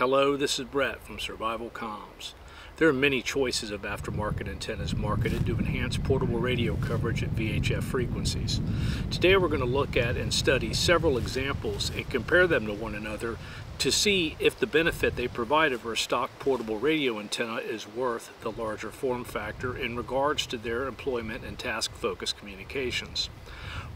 Hello, this is Brett from Survival Comms. There are many choices of aftermarket antennas marketed to enhance portable radio coverage at VHF frequencies. Today we're going to look at and study several examples and compare them to one another to see if the benefit they provide over a stock portable radio antenna is worth the larger form factor in regards to their employment and task-focused communications.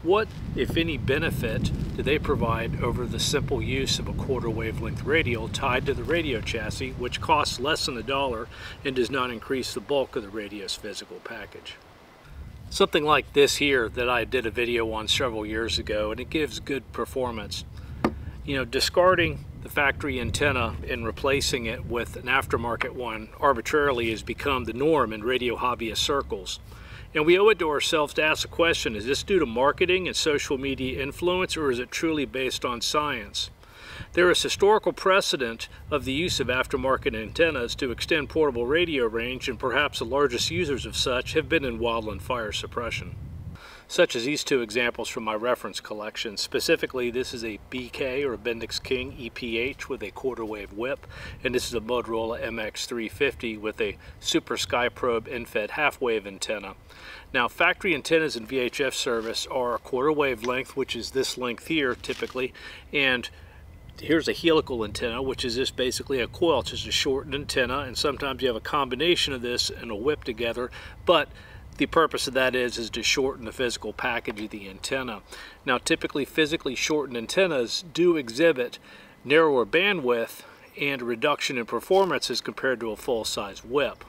What, if any, benefit do they provide over the simple use of a quarter wavelength radial tied to the radio chassis, which costs less than $1 and does not increase the bulk of the radio's physical package? Something like this here that I did a video on several years ago, and it gives good performance. You know, discarding the factory antenna and replacing it with an aftermarket one arbitrarily has become the norm in radio hobbyist circles. And we owe it to ourselves to ask the question, is this due to marketing and social media influence, or is it truly based on science? There is historical precedent of the use of aftermarket antennas to extend portable radio range, and perhaps the largest users of such have been in wildland fire suppression, such as these two examples from my reference collection. Specifically, this is a BK or a Bendix King EPH with a quarter wave whip, and this is a Motorola MX350 with a Super Sky Probe infed half wave antenna. Now, factory antennas in VHF service are a quarter wave length, which is this length here typically, and here's a helical antenna, which is just basically a coil. It's just a shortened antenna, and sometimes you have a combination of this and a whip together, but the purpose of that is to shorten the physical package of the antenna. Now, typically physically shortened antennas do exhibit narrower bandwidth and reduction in performance as compared to a full-size whip.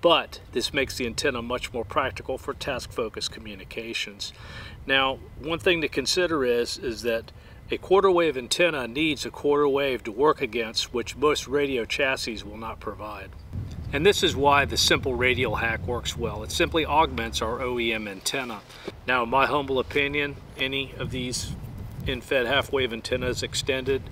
But this makes the antenna much more practical for task-focused communications. Now, one thing to consider is that a quarter wave antenna needs a quarter wave to work against, which most radio chassis will not provide. And this is why the simple radial hack works well. It simply augments our OEM antenna. Now, in my humble opinion, any of these infed half-wave antennas extended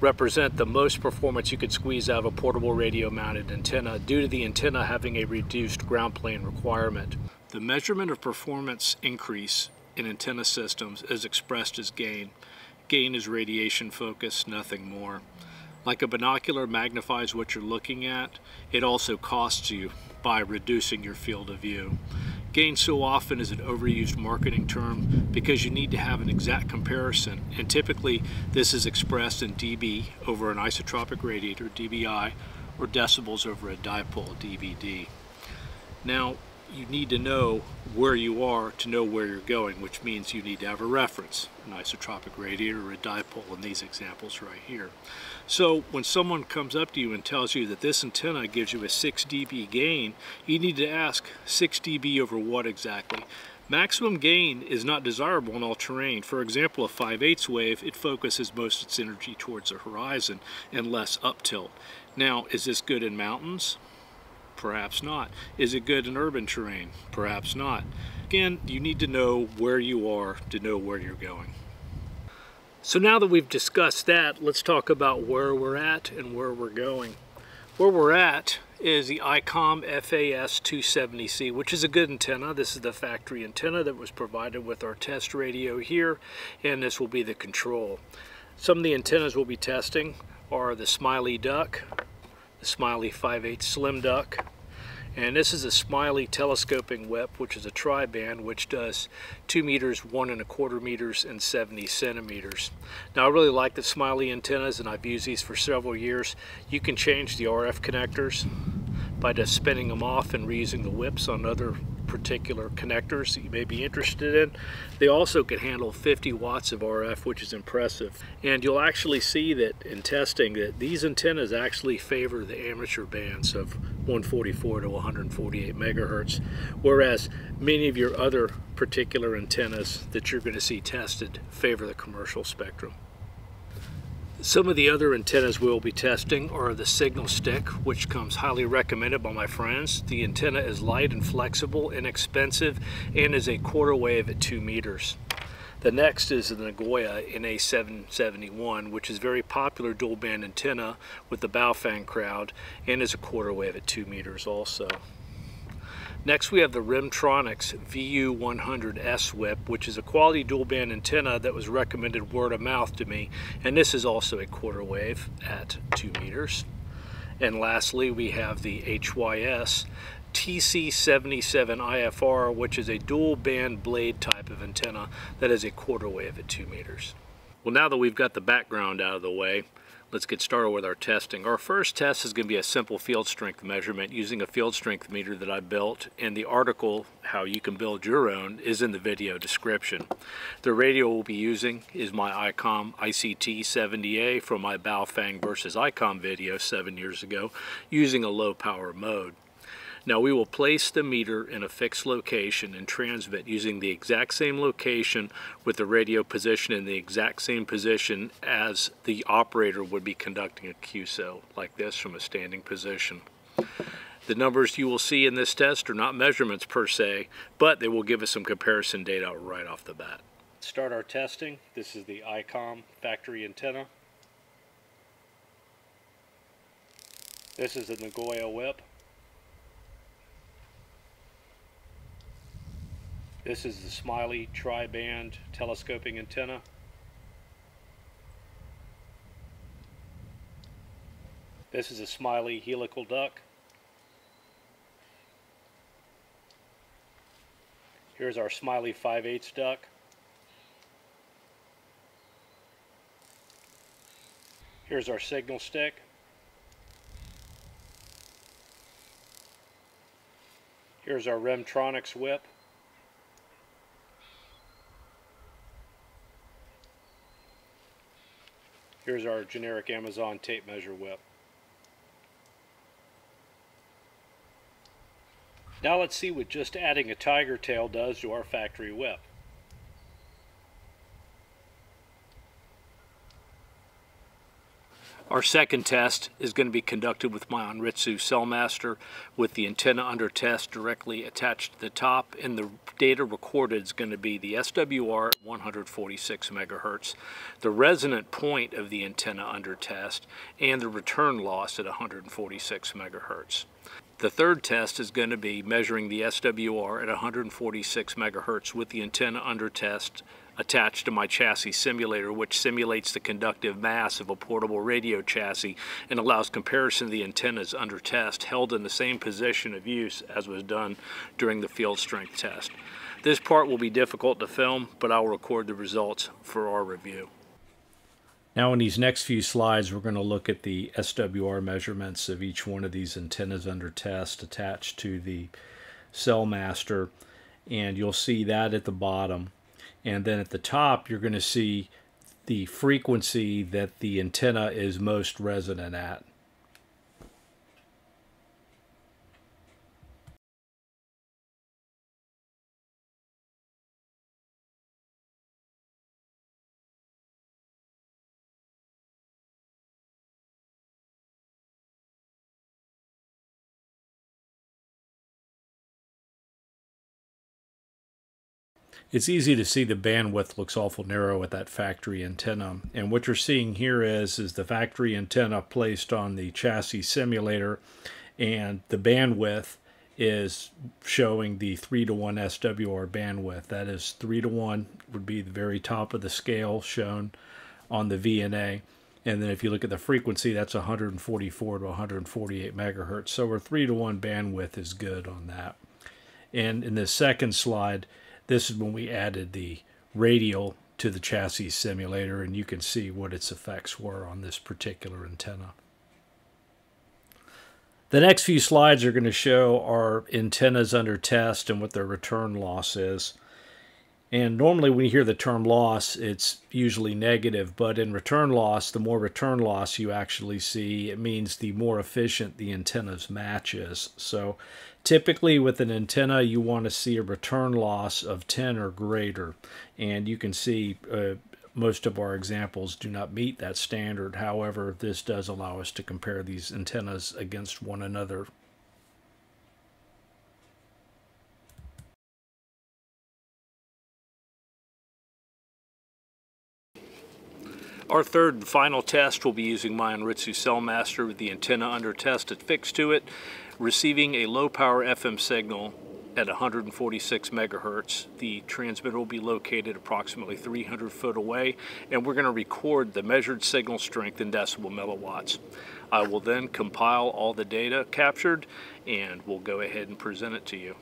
represent the most performance you could squeeze out of a portable radio-mounted antenna due to the antenna having a reduced ground plane requirement. The measurement of performance increase in antenna systems is expressed as gain. Gain is radiation focus, nothing more. Like a binocular magnifies what you're looking at, it also costs you by reducing your field of view. Gain so often is an overused marketing term because you need to have an exact comparison, and typically this is expressed in dB over an isotropic radiator, DBI, or decibels over a dipole, DBD. Now, you need to know where you are to know where you're going, which means you need to have a reference, an isotropic radiator or a dipole in these examples right here. So when someone comes up to you and tells you that this antenna gives you a 6 dB gain, you need to ask 6 dB over what exactly? Maximum gain is not desirable in all terrain. For example, a 5/8 wave, it focuses most of its energy towards the horizon and less up tilt. Now, is this good in mountains? Perhaps not. Is it good in urban terrain? Perhaps not. Again, you need to know where you are to know where you're going. So now that we've discussed that, let's talk about where we're at and where we're going. Where we're at is the ICOM FAS270C, which is a good antenna. This is the factory antenna that was provided with our test radio here, and this will be the control. Some of the antennas we'll be testing are the Smiley Duck, the Smiley 5/8 Slim Duck, and this is a Smiley telescoping whip, which is a tri-band, which does 2 meters, 1 1/4 meters, and 70 centimeters. Now, I really like the Smiley antennas, and I've used these for several years. You can change the RF connectors by just spinning them off and reusing the whips on other particular connectors that you may be interested in. They also can handle 50 watts of RF, which is impressive. And you'll actually see that in testing that these antennas actually favor the amateur bands of 144 to 148 megahertz, whereas many of your other particular antennas that you're going to see tested favor the commercial spectrum. Some of the other antennas we'll be testing are the Signal Stick, which comes highly recommended by my friends. The antenna is light and flexible, inexpensive, and is a quarter wave at 2 meters. The next is the Nagoya NA771, which is a very popular dual band antenna with the Baofeng crowd, and is a quarter wave at 2 meters also. Next we have the Remtronics VU100S whip, which is a quality dual band antenna that was recommended word of mouth to me, and this is also a quarter wave at 2 meters. And lastly we have the HYS TC77IFR, which is a dual band blade type of antenna that is a quarter wave at 2 meters. Well, now that we've got the background out of the way, let's get started with our testing. Our first test is going to be a simple field strength measurement using a field strength meter that I built, and the article, how you can build your own, is in the video description. The radio we'll be using is my ICOM ICT70A from my Baofeng versus ICOM video 7 years ago, using a low power mode. Now we will place the meter in a fixed location and transmit using the exact same location with the radio position in the exact same position as the operator would be conducting a QSO like this from a standing position. The numbers you will see in this test are not measurements per se, but they will give us some comparison data right off the bat. Start our testing. This is the ICOM factory antenna. This is the Nagoya whip. This is the Smiley tri-band telescoping antenna. This is a Smiley helical duck. Here's our Smiley 5/8 duck. Here's our signal stick. Here's our Remtronics whip. Here's our generic Amazon tape measure whip. Now let's see what just adding a tiger tail does to our factory whip. Our second test is going to be conducted with my Anritsu Cell Master with the antenna under test directly attached to the top, and the data recorded is going to be the SWR at 146 megahertz, the resonant point of the antenna under test, and the return loss at 146 megahertz. The third test is going to be measuring the SWR at 146 megahertz with the antenna under test attached to my chassis simulator, which simulates the conductive mass of a portable radio chassis and allows comparison of the antennas under test held in the same position of use as was done during the field strength test. This part will be difficult to film, but I'll record the results for our review. Now in these next few slides, we're going to look at the SWR measurements of each one of these antennas under test attached to the Cell Master, and you'll see that at the bottom. And then at the top, you're going to see the frequency that the antenna is most resonant at. It's easy to see the bandwidth looks awful narrow at that factory antenna, and what you're seeing here is the factory antenna placed on the chassis simulator, and the bandwidth is showing the 3:1 SWR bandwidth. That is 3:1 would be the very top of the scale shown on the VNA, and then if you look at the frequency, that's 144 to 148 megahertz. So our 3:1 bandwidth is good on that. And in the second slide, this is when we added the radial to the chassis simulator, and you can see what its effects were on this particular antenna. The next few slides are going to show our antennas under test and what their return loss is. And normally when you hear the term loss, it's usually negative, but in return loss, the more return loss you actually see, it means the more efficient the antenna's match is. So typically with an antenna, you want to see a return loss of 10 or greater. And you can see most of our examples do not meet that standard. However, this does allow us to compare these antennas against one another. Our third and final test will be using my Anritsu Cell Master with the antenna under test affixed to it, receiving a low power FM signal at 146 megahertz. The transmitter will be located approximately 300 feet away, and we're going to record the measured signal strength in decibel milliwatts. I will then compile all the data captured, and we'll go ahead and present it to you.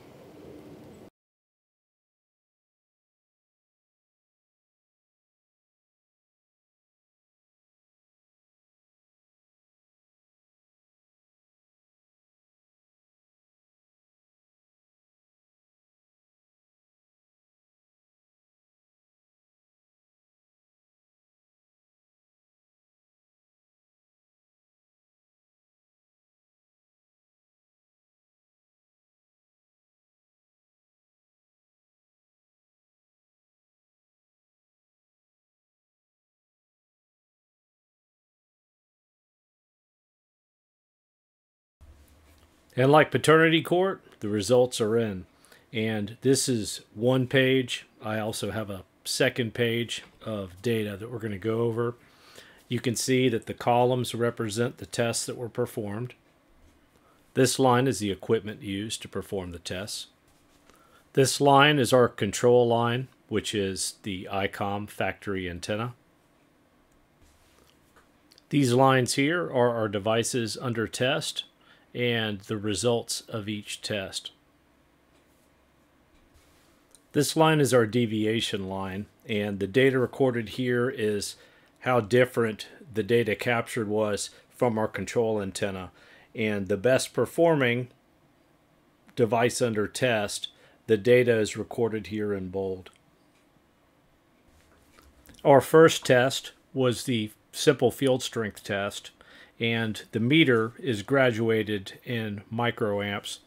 And like paternity court, the results are in. And this is one page. I also have a second page of data that we're going to go over. You can see that the columns represent the tests that were performed. This line is the equipment used to perform the tests. This line is our control line, which is the ICOM factory antenna. These lines here are our devices under test and the results of each test. This line is our deviation line, and the data recorded here is how different the data captured was from our control antenna. And the best performing device under test, the data is recorded here in bold. Our first test was the simple field strength test, and the meter is graduated in microamps.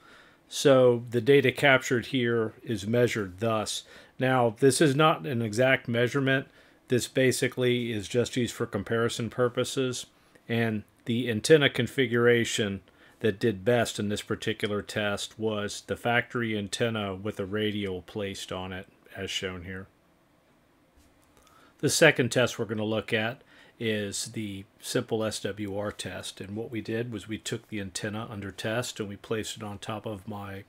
So the data captured here is measured thus. Now, this is not an exact measurement. This basically is just used for comparison purposes. And the antenna configuration that did best in this particular test was the factory antenna with a radial placed on it, as shown here. The second test we're going to look at is the simple SWR test, and what we did was we took the antenna under test and we placed it on top of my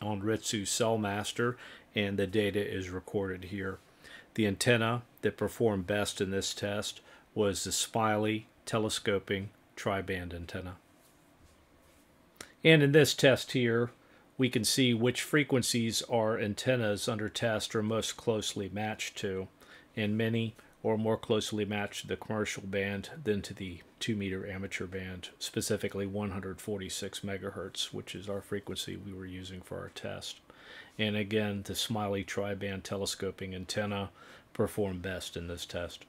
Anritsu Cell Master, and the data is recorded here. The antenna that performed best in this test was the Smiley telescoping tri-band antenna. And in this test here, we can see which frequencies our antennas under test are most closely matched to, and many or more closely matched the commercial band than to the 2 meter amateur band, specifically 146 megahertz, which is our frequency we were using for our test. And again, the Smiley tri-band telescoping antenna performed best in this test.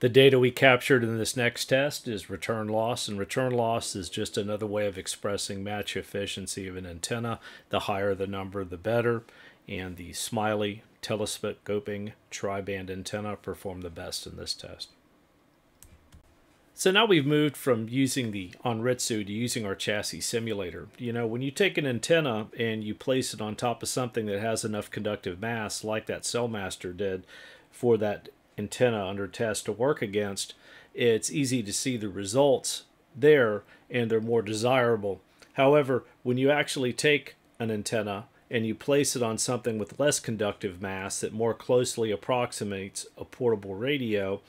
The data we captured in this next test is return loss, and return loss is just another way of expressing match efficiency of an antenna. The higher the number, the better, and the Smiley telescoping tri-band antenna performed the best in this test. So now we've moved from using the Anritsu to using our chassis simulator. You know, when you take an antenna and you place it on top of something that has enough conductive mass, like that Cell Master did, for that antenna under test to work against, it's easy to see the results there, and they're more desirable. However, when you actually take an antenna and you place it on something with less conductive mass that more closely approximates a portable radio,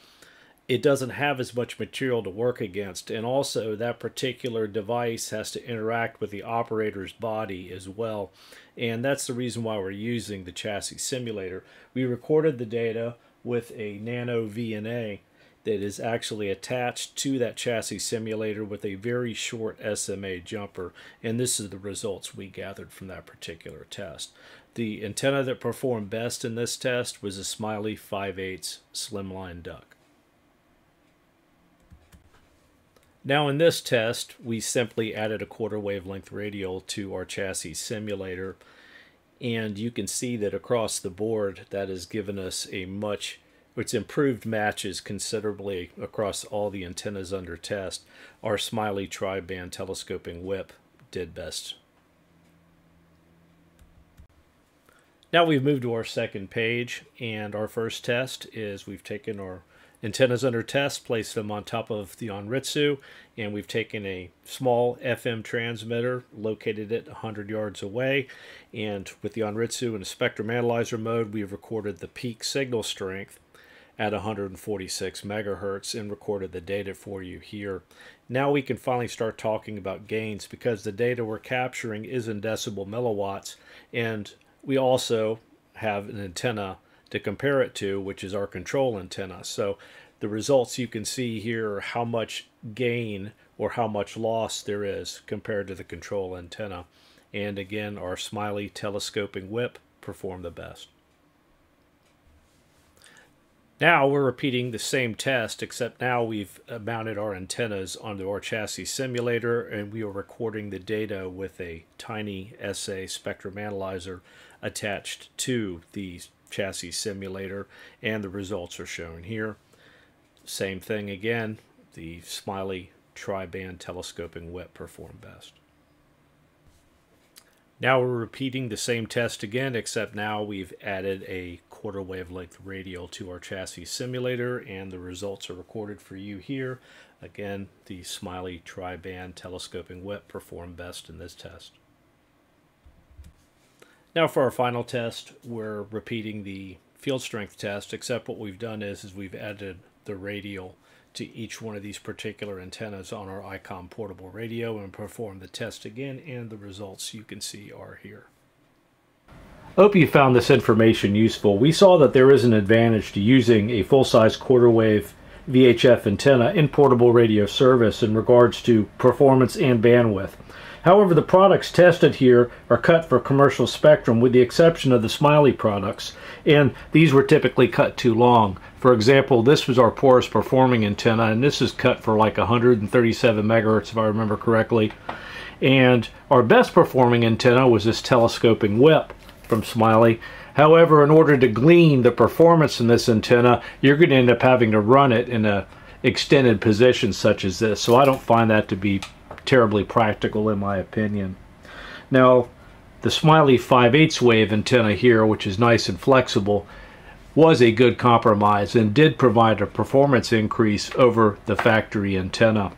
it doesn't have as much material to work against. And also, that particular device has to interact with the operator's body as well. And that's the reason why we're using the chassis simulator. We recorded the data with a nano VNA that is actually attached to that chassis simulator with a very short SMA jumper. And this is the results we gathered from that particular test. The antenna that performed best in this test was a Smiley 5/8 Slimline Duck. Now in this test, we simply added a quarter wavelength radial to our chassis simulator. And you can see that across the board, that has given us a much It's improved matches considerably across all the antennas under test. Our Smiley tri-band telescoping whip did best. Now we've moved to our second page, and our first test is we've taken our antennas under test, placed them on top of the Anritsu, and we've taken a small FM transmitter, located it 100 yards away, and with the Anritsu in a spectrum analyzer mode, we've recorded the peak signal strength at 146 megahertz and recorded the data for you here. Now we can finally start talking about gains, because the data we're capturing is in decibel milliwatts, and we also have an antenna to compare it to, which is our control antenna. So the results you can see here are how much gain or how much loss there is compared to the control antenna. And again, our Smiley telescoping whip performed the best. Now we're repeating the same test, except now we've mounted our antennas onto our chassis simulator, and we are recording the data with a tiny SA spectrum analyzer attached to the chassis simulator, and the results are shown here. Same thing again, the Smiley tri-band telescoping whip performed best. Now we're repeating the same test again, except now we've added a quarter wavelength radial to our chassis simulator, and the results are recorded for you here. Again, the Smiley tri-band telescoping whip performed best in this test. Now for our final test, we're repeating the field strength test, except what we've done is we've added the radial to each one of these particular antennas on our ICOM portable radio and perform the test again, and the results you can see are here. Hope you found this information useful. We saw that there is an advantage to using a full-size quarter-wave VHF antenna in portable radio service in regards to performance and bandwidth. However, the products tested here are cut for commercial spectrum, with the exception of the Smiley products, and these were typically cut too long. For example, this was our poorest performing antenna, and this is cut for like 137 megahertz if I remember correctly. And our best performing antenna was this telescoping whip from Smiley. However, in order to glean the performance in this antenna, you're going to end up having to run it in an extended position such as this. So I don't find that to be terribly practical in my opinion. Now, the Smiley 5/8 wave antenna here, which is nice and flexible, was a good compromise and did provide a performance increase over the factory antenna.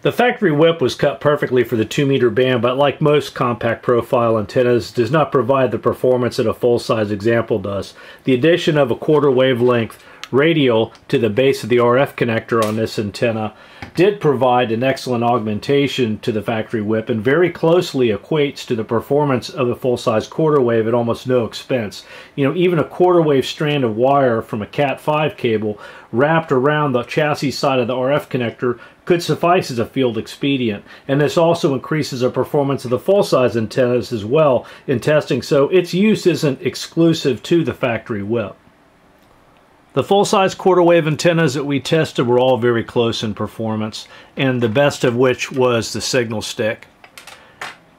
The factory whip was cut perfectly for the 2-meter band, but like most compact profile antennas, does not provide the performance that a full-size example does. The addition of a quarter wavelength radial to the base of the RF connector on this antenna did provide an excellent augmentation to the factory whip and very closely equates to the performance of a full-size quarter wave at almost no expense. You know, even a quarter wave strand of wire from a Cat 5 cable wrapped around the chassis side of the RF connector could suffice as a field expedient, and this also increases the performance of the full-size antennas as well in testing, so its use isn't exclusive to the factory whip. The full-size quarter-wave antennas that we tested were all very close in performance, and the best of which was the Signal Stick.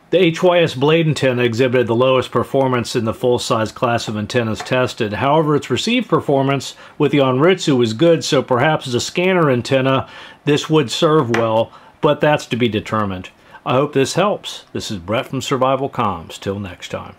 The HYS blade antenna exhibited the lowest performance in the full-size class of antennas tested. However, its received performance with the Anritsu was good, so perhaps as a scanner antenna, this would serve well, but that's to be determined. I hope this helps. This is Brett from Survival Comms. Till next time.